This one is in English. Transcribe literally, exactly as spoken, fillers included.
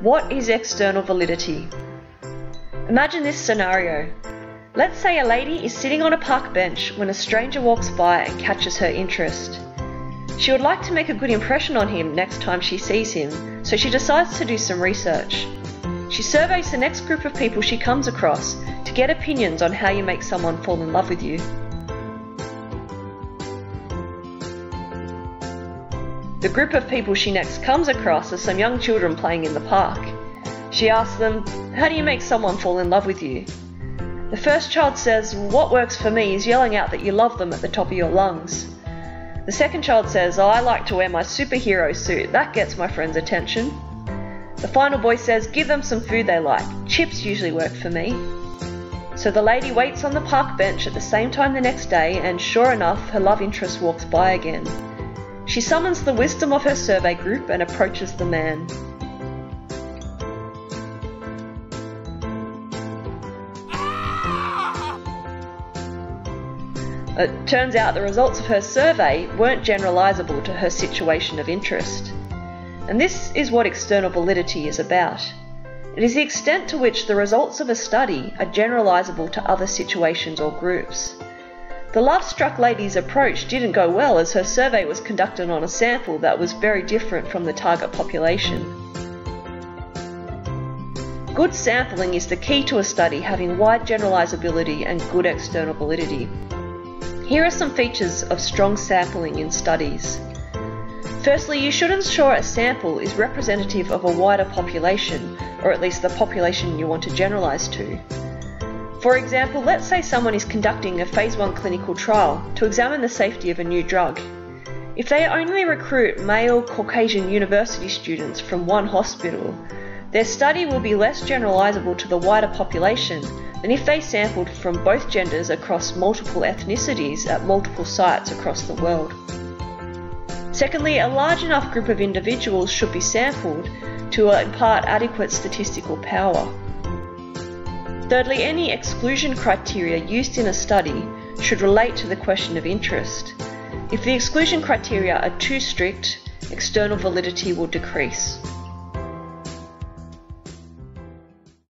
What is external validity? Imagine this scenario. Let's say a lady is sitting on a park bench when a stranger walks by and catches her interest. She would like to make a good impression on him next time she sees him, so she decides to do some research. She surveys the next group of people she comes across to get opinions on how you make someone fall in love with you. The group of people she next comes across are some young children playing in the park. She asks them, "How do you make someone fall in love with you?" The first child says, "What works for me is yelling out that you love them at the top of your lungs." The second child says, "Oh, I like to wear my superhero suit, that gets my friend's attention." The final boy says, "Give them some food they like, chips usually work for me." So the lady waits on the park bench at the same time the next day, and sure enough, her love interest walks by again. She summons the wisdom of her survey group and approaches the man. It turns out the results of her survey weren't generalizable to her situation of interest. And this is what external validity is about. It is the extent to which the results of a study are generalizable to other situations or groups. The love-struck lady's approach didn't go well, as her survey was conducted on a sample that was very different from the target population. Good sampling is the key to a study having wide generalizability and good external validity. Here are some features of strong sampling in studies. Firstly, you should ensure a sample is representative of a wider population, or at least the population you want to generalize to. For example, let's say someone is conducting a phase one clinical trial to examine the safety of a new drug. If they only recruit male Caucasian university students from one hospital, their study will be less generalizable to the wider population than if they sampled from both genders across multiple ethnicities at multiple sites across the world. Secondly, a large enough group of individuals should be sampled to impart adequate statistical power. Thirdly, any exclusion criteria used in a study should relate to the question of interest. If the exclusion criteria are too strict, external validity will decrease.